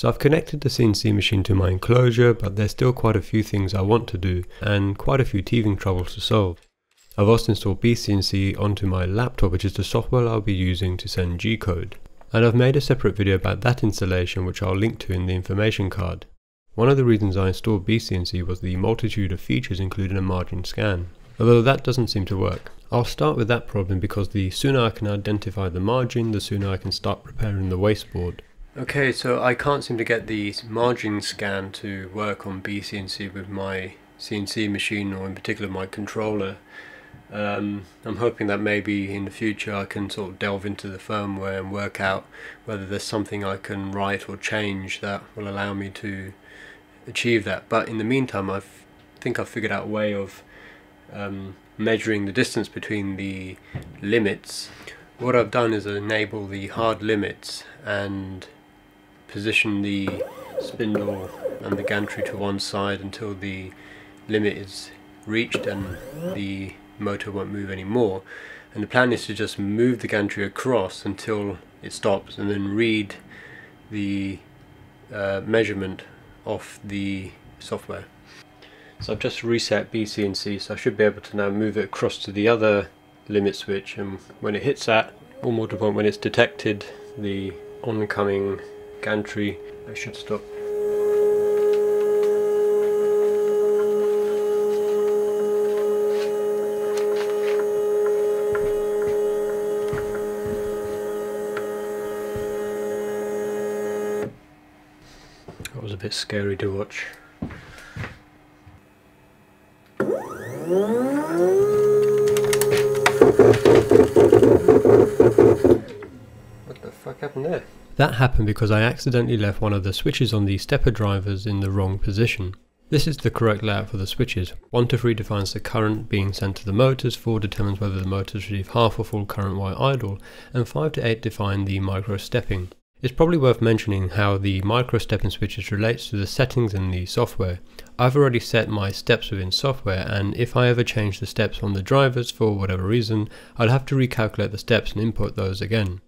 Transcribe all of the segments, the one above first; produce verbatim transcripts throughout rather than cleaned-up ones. So I've connected the C N C machine to my enclosure, but there's still quite a few things I want to do and quite a few teething troubles to solve. I've also installed B C N C onto my laptop, which is the software I'll be using to send G code. And I've made a separate video about that installation, which I'll link to in the information card. One of the reasons I installed B C N C was the multitude of features including a margin scan, although that doesn't seem to work. I'll start with that problem because the sooner I can identify the margin, the sooner I can start preparing the wasteboard. Okay, so I can't seem to get the margin scan to work on B C N C with my C N C machine, or in particular my controller. Um, I'm hoping that maybe in the future I can sort of delve into the firmware and work out whether there's something I can write or change that will allow me to achieve that. But in the meantime, I think I've figured out a way of um, measuring the distance between the limits. What I've done is enable the hard limits and position the spindle and the gantry to one side until the limit is reached and the motor won't move anymore, and the plan is to just move the gantry across until it stops and then read the uh, measurement off the software. So I've just reset B C N C, so I should be able to now move it across to the other limit switch, and when it hits that, or more to the point, when it's detected the oncoming gantry, it should stop. That was a bit scary to watch. What the fuck happened there? That happened because I accidentally left one of the switches on the stepper drivers in the wrong position. This is the correct layout for the switches. one to three defines the current being sent to the motors, four determines whether the motors receive half or full current while idle, and five to eight define the micro-stepping. It's probably worth mentioning how the micro-stepping switches relates to the settings in the software. I've already set my steps within software, and if I ever change the steps on the drivers for whatever reason, I'll have to recalculate the steps and input those again.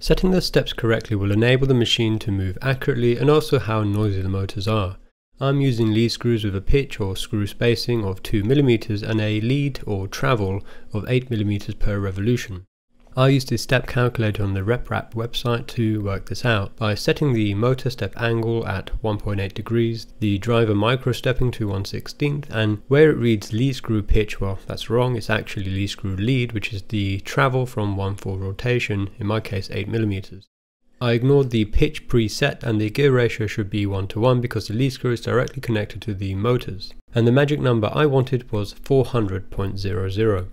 Setting the steps correctly will enable the machine to move accurately, and also how noisy the motors are. I'm using lead screws with a pitch or screw spacing of two millimeters and a lead or travel of eight millimeters per revolution. I used the step calculator on the RepRap website to work this out. By setting the motor step angle at one point eight degrees, the driver micro-stepping to one sixteenth, and where it reads lead screw pitch, well, that's wrong, it's actually lead screw lead, which is the travel from one fourth rotation, in my case eight millimeters. I ignored the pitch preset, and the gear ratio should be one to one because the lead screw is directly connected to the motors. And the magic number I wanted was four hundred point zero zero.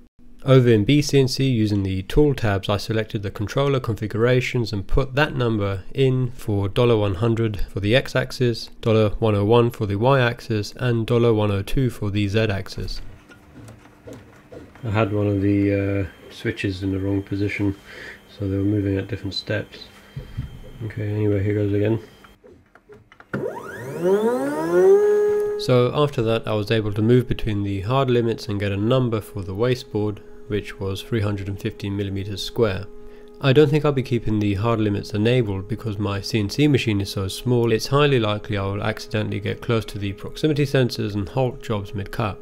Over in B C N C, using the tool tabs, I selected the controller configurations and put that number in for one hundred for the x-axis, one oh one for the y-axis, and one oh two for the z-axis. I had one of the uh, switches in the wrong position, so they were moving at different steps. Okay, anyway, here goes again. So after that, I was able to move between the hard limits and get a number for the wasteboard, which was three hundred fifty millimeters square. I don't think I'll be keeping the hard limits enabled because my C N C machine is so small, it's highly likely I will accidentally get close to the proximity sensors and halt jobs mid-cut.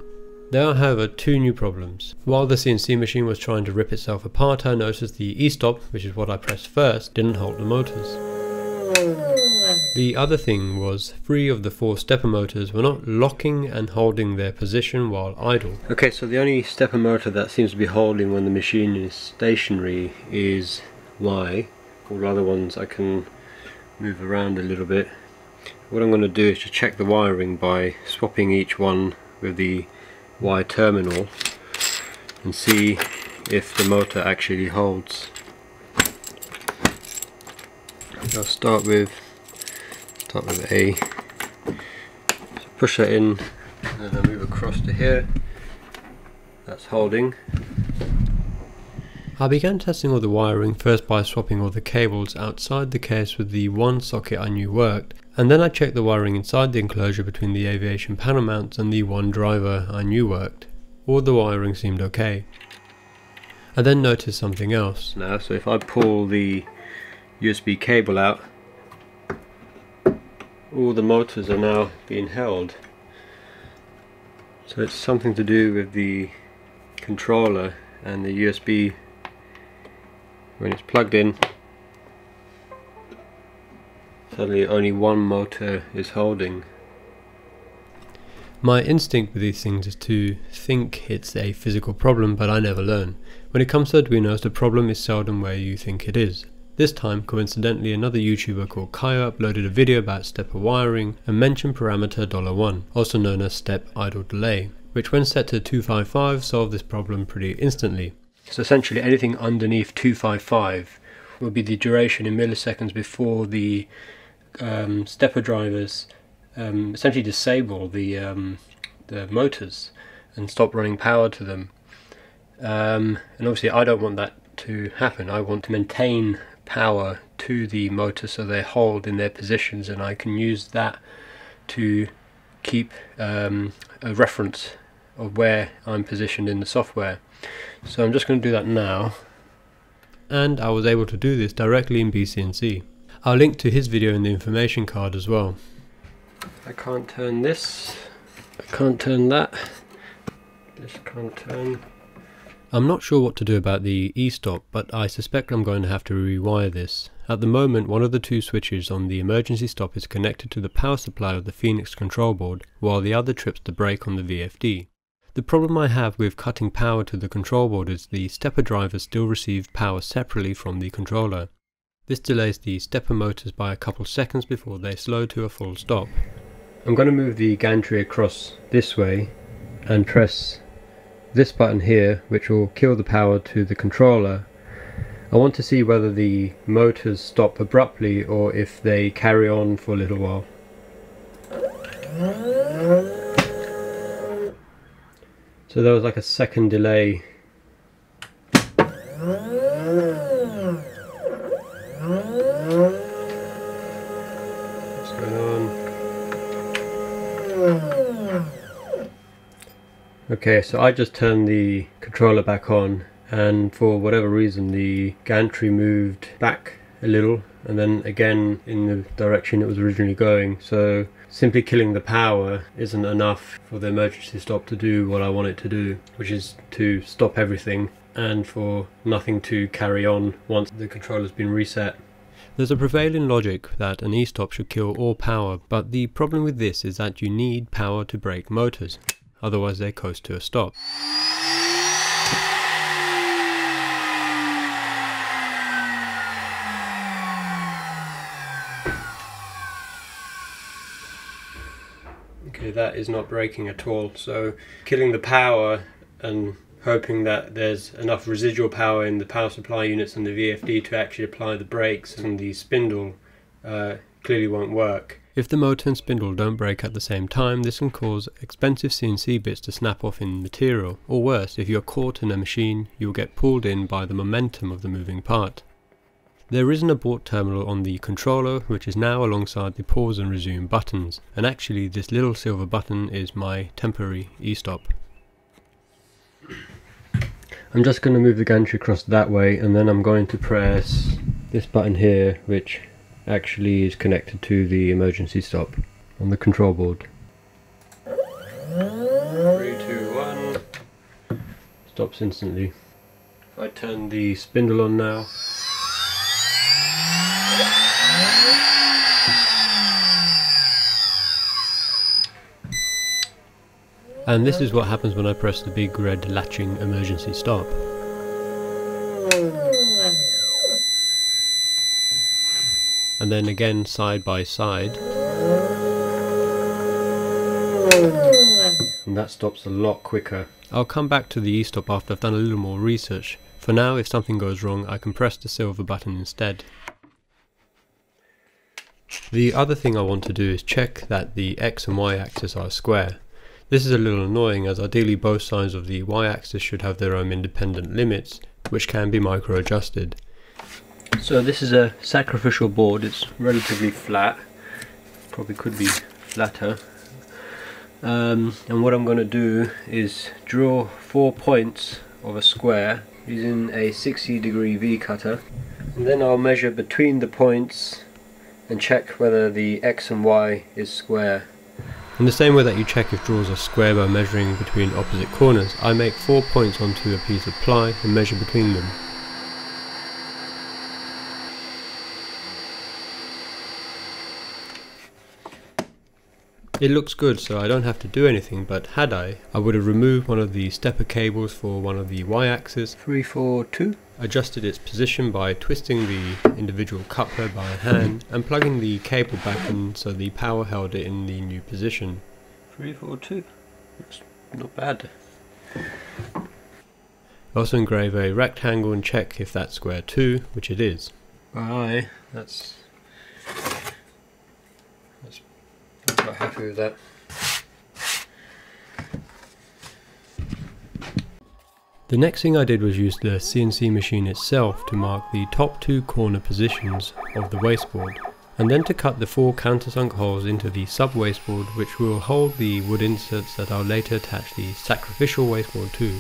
There are, however, two new problems. While the C N C machine was trying to rip itself apart, I noticed the Estop, which is what I pressed first, didn't halt the motors. The other thing was three of the four stepper motors were not locking and holding their position while idle. Okay, so the only stepper motor that seems to be holding when the machine is stationary is Y. All other ones I can move around a little bit. What I'm going to do is to check the wiring by swapping each one with the Y terminal and see if the motor actually holds. I'll start with Start with A. So push that in, and then I move across to here. That's holding. I began testing all the wiring first by swapping all the cables outside the case with the one socket I knew worked, and then I checked the wiring inside the enclosure between the aviation panel mounts and the one driver I knew worked. All the wiring seemed okay. I then noticed something else. Now, so if I pull the U S B cable out, all the motors are now being held. So it's something to do with the controller and the U S B. When it's plugged in, suddenly only one motor is holding. My instinct with these things is to think it's a physical problem, but I never learn. When it comes to Arduinos, the problem is seldom where you think it is. This time, coincidentally, another YouTuber called Kaya uploaded a video about stepper wiring and mentioned parameter dollar one, also known as step idle delay, which when set to two fifty-five solved this problem pretty instantly. So essentially anything underneath two fifty-five will be the duration in milliseconds before the um, stepper drivers um, essentially disable the, um, the motors and stop running power to them. Um, and obviously I don't want that to happen. I want to maintain power to the motor so they hold in their positions, and I can use that to keep um, a reference of where I'm positioned in the software. So I'm just going to do that now. And I was able to do this directly in B C N C. I'll link to his video in the information card as well. I can't turn this, I can't turn that, this can't turn. I'm not sure what to do about the Estop, but I suspect I'm going to have to rewire this. At the moment, one of the two switches on the emergency stop is connected to the power supply of the Phoenix control board, while the other trips the brake on the V F D. The problem I have with cutting power to the control board is the stepper drivers still receive power separately from the controller. This delays the stepper motors by a couple seconds before they slow to a full stop. I'm going to move the gantry across this way and press this button here, which will kill the power to the controller. I want to see whether the motors stop abruptly or if they carry on for a little while. So there was like a second delay. What's going on? Okay, so I just turned the controller back on, and for whatever reason the gantry moved back a little and then again in the direction it was originally going. So simply killing the power isn't enough for the emergency stop to do what I want it to do, which is to stop everything and for nothing to carry on once the controller's been reset. There's a prevailing logic that an Estop should kill all power, but the problem with this is that you need power to brake motors. Otherwise they coast to a stop. Okay, that is not braking at all, so killing the power and hoping that there's enough residual power in the power supply units and the V F D to actually apply the brakes and the spindle uh, clearly won't work. If the motor and spindle don't brake at the same time, this can cause expensive C N C bits to snap off in material, or worse, if you're caught in a machine, you'll get pulled in by the momentum of the moving part. There is an abort terminal on the controller, which is now alongside the pause and resume buttons, and actually this little silver button is my temporary Estop. I'm just going to move the gantry across that way, and then I'm going to press this button here, which actually is connected to the emergency stop on the control board. three, two, one. Stops instantly. If I turn the spindle on now. And this is what happens when I press the big red latching emergency stop. And then again side by side, and that stops a lot quicker. I'll come back to the Estop after I've done a little more research. For now, if something goes wrong, I can press the silver button instead. The other thing I want to do is check that the X and Y axis are square. This is a little annoying, as ideally both sides of the Y axis should have their own independent limits, which can be micro adjusted. So this is a sacrificial board. It's relatively flat, probably could be flatter, um, and what I'm going to do is draw four points of a square using a sixty degree V cutter, and then I'll measure between the points and check whether the X and Y is square. In the same way that you check if drawers are square by measuring between opposite corners, I make four points onto a piece of ply and measure between them. It looks good, so I don't have to do anything, but had I, I would have removed one of the stepper cables for one of the y-axis, three, four, two, adjusted its position by twisting the individual coupler by hand, and plugging the cable back in so the power held it in the new position. three, four, two, looks not bad. Also engrave a rectangle and check if that's square too, which it is. Aye, that's... I'm quite happy with that. The next thing I did was use the C N C machine itself to mark the top two corner positions of the wasteboard, and then to cut the four countersunk holes into the sub wasteboard, which will hold the wood inserts that I'll later attach the sacrificial wasteboard to.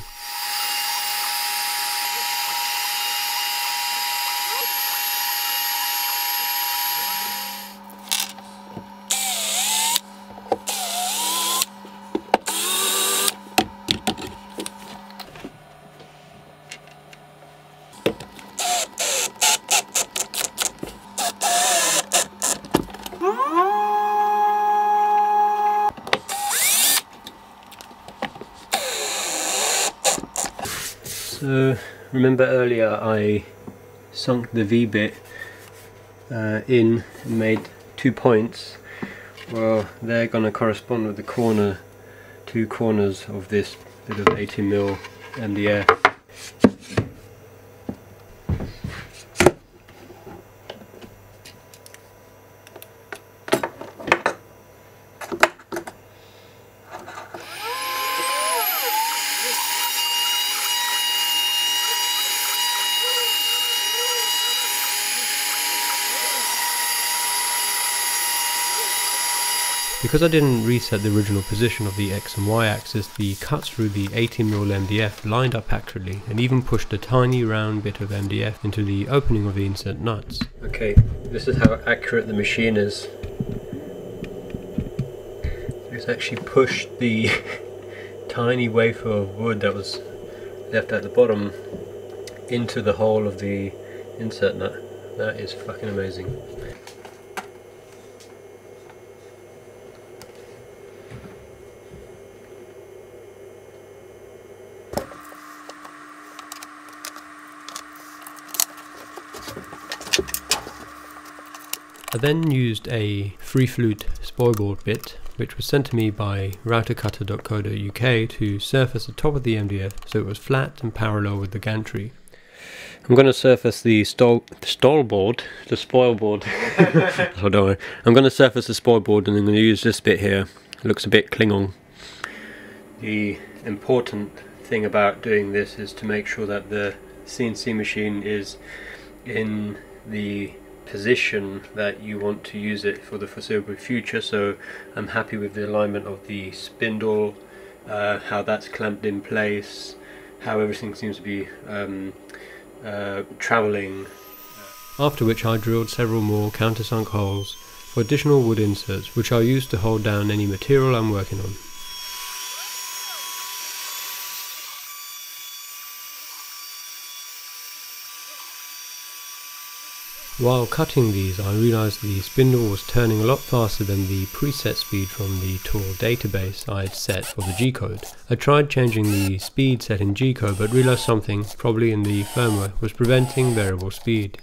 So remember earlier I sunk the V bit uh, in and made two points. Well, they're going to correspond with the corner, two corners of this bit of eighty millimeter M D F. Because I didn't reset the original position of the X and Y axis, the cuts through the eighty millimeter M D F lined up accurately and even pushed a tiny round bit of M D F into the opening of the insert nuts. Okay, this is how accurate the machine is. It's actually pushed the tiny wafer of wood that was left at the bottom into the hole of the insert nut. That is fucking amazing. I then used a free flute spoilboard bit, which was sent to me by routercutter dot co dot U K, to surface the top of the M D F so it was flat and parallel with the gantry. I'm going to surface the stol stolboard, the spoilboard. Hold on, I'm going to surface the spoilboard, and I'm going to use this bit here. It looks a bit Klingon. The important thing about doing this is to make sure that the C N C machine is in the position that you want to use it for the foreseeable future. So I'm happy with the alignment of the spindle, uh, how that's clamped in place, how everything seems to be um, uh, travelling. After which I drilled several more countersunk holes for additional wood inserts, which I'll use to hold down any material I'm working on. While cutting these, I realised the spindle was turning a lot faster than the preset speed from the tool database I had set for the G code. I tried changing the speed set in G code, but realised something, probably in the firmware, was preventing variable speed.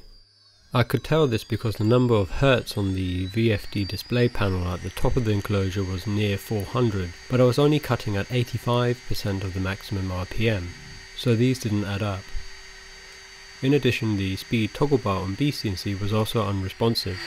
I could tell this because the number of hertz on the V F D display panel at the top of the enclosure was near four hundred, but I was only cutting at eighty-five percent of the maximum R P M, so these didn't add up. In addition, the speed toggle bar on B C N C was also unresponsive.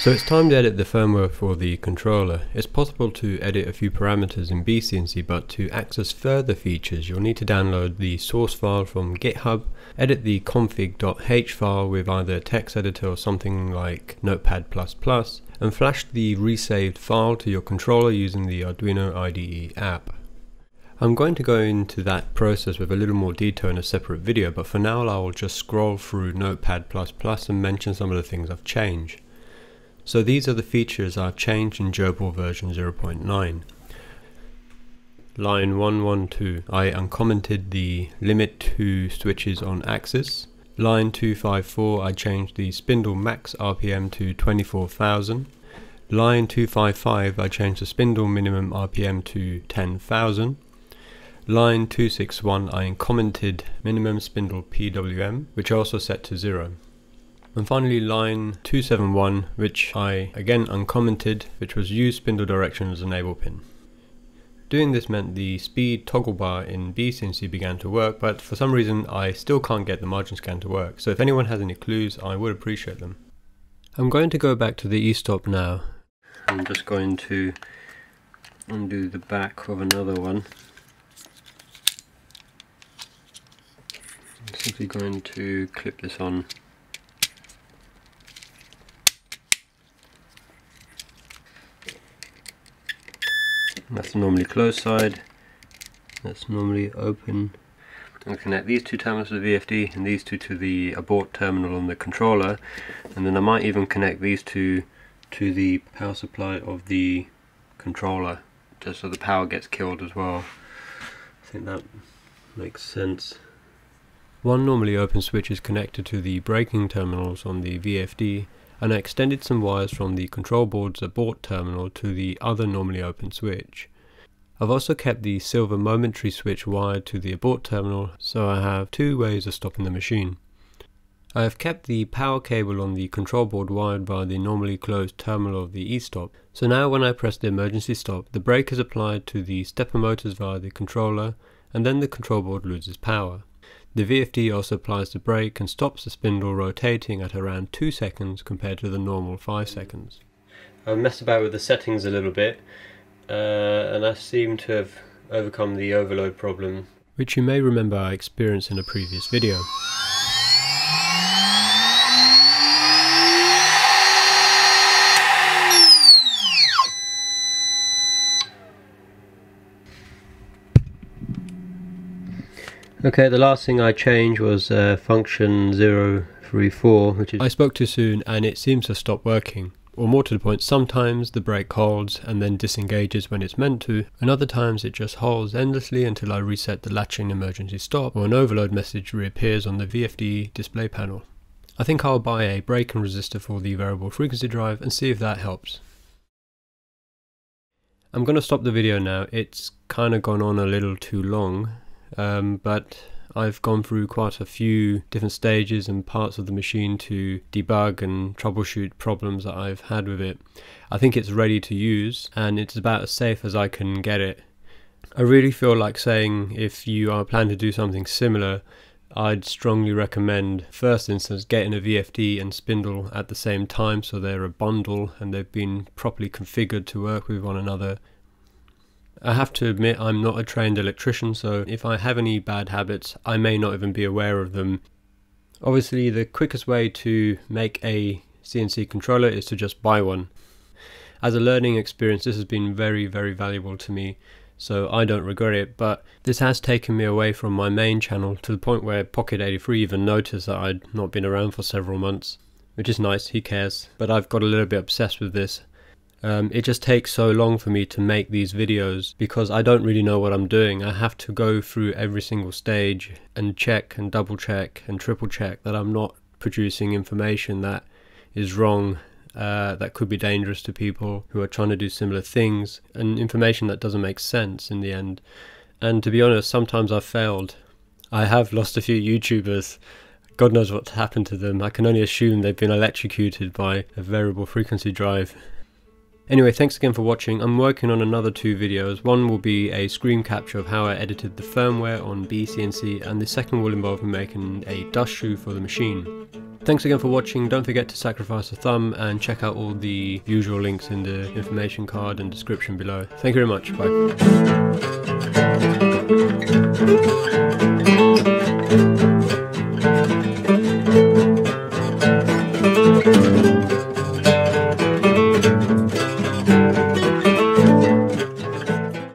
So it's time to edit the firmware for the controller. It's possible to edit a few parameters in B C N C, but to access further features you'll need to download the source file from GitHub, edit the config.h file with either a text editor or something like Notepad plus plus, and flash the resaved file to your controller using the Arduino I D E app. I'm going to go into that process with a little more detail in a separate video, but for now I will just scroll through Notepad plus plus and mention some of the things I've changed. So these are the features I've changed in G R B L version zero point nine. Line one one two, I uncommented the limit to switches on axis. Line two five four, I changed the spindle max R P M to twenty-four thousand. Line two five five, I changed the spindle minimum R P M to ten thousand. Line two six one, I uncommented minimum spindle P W M, which I also set to zero. And finally line two seven one, which I again uncommented, which was use spindle direction as enable pin. Doing this meant the speed toggle bar in B C N C began to work, but for some reason I still can't get the margin scan to work, so if anyone has any clues I would appreciate them. I'm going to go back to the Estop now. I'm just going to undo the back of another one. I'm simply going to clip this on. That's normally closed side, that's normally open. I'm going to connect these two terminals to the V F D and these two to the abort terminal on the controller, and then I might even connect these two to the power supply of the controller, just so the power gets killed as well. I think that makes sense. One normally open switch is connected to the braking terminals on the V F D, and I extended some wires from the control board's abort terminal to the other normally open switch. I've also kept the silver momentary switch wired to the abort terminal, so I have two ways of stopping the machine. I have kept the power cable on the control board wired by the normally closed terminal of the Estop, so now when I press the emergency stop, the brake is applied to the stepper motors via the controller, and then the control board loses power. The V F D also applies the brake and stops the spindle rotating at around two seconds compared to the normal five seconds. I messed about with the settings a little bit, uh, and I seem to have overcome the overload problem, which you may remember I experienced in a previous video. Okay, the last thing I changed was uh, function zero three four, which is I spoke too soon and it seems to stop working. Or more to the point, sometimes the brake holds and then disengages when it's meant to, and other times it just holds endlessly until I reset the latching emergency stop or an overload message reappears on the V F D display panel. I think I'll buy a brake and resistor for the variable frequency drive and see if that helps. I'm going to stop the video now, it's kind of gone on a little too long. Um, but I've gone through quite a few different stages and parts of the machine to debug and troubleshoot problems that I've had with it. I think it's ready to use and it's about as safe as I can get it. I really feel like saying if you are planning to do something similar, I'd strongly recommend first instance getting a V F D and spindle at the same time so they're a bundle and they've been properly configured to work with one another. I have to admit I'm not a trained electrician, so if I have any bad habits I may not even be aware of them. Obviously the quickest way to make a C N C controller is to just buy one. As a learning experience this has been very very valuable to me, so I don't regret it, but this has taken me away from my main channel to the point where Pocket eighty-three even noticed that I'd not been around for several months, which is nice, he cares, but I've got a little bit obsessed with this. Um, it just takes so long for me to make these videos because I don't really know what I'm doing. I have to go through every single stage and check and double check and triple check that I'm not producing information that is wrong, uh, that could be dangerous to people who are trying to do similar things, and information that doesn't make sense in the end. And to be honest, sometimes I've failed. I have lost a few YouTubers. God knows what's happened to them. I can only assume they've been electrocuted by a variable frequency drive. Anyway, thanks again for watching. I'm working on another two videos. One will be a screen capture of how I edited the firmware on B C N C, and the second will involve me making a dust shoe for the machine. Thanks again for watching. Don't forget to sacrifice a thumb and check out all the usual links in the information card and description below. Thank you very much. Bye.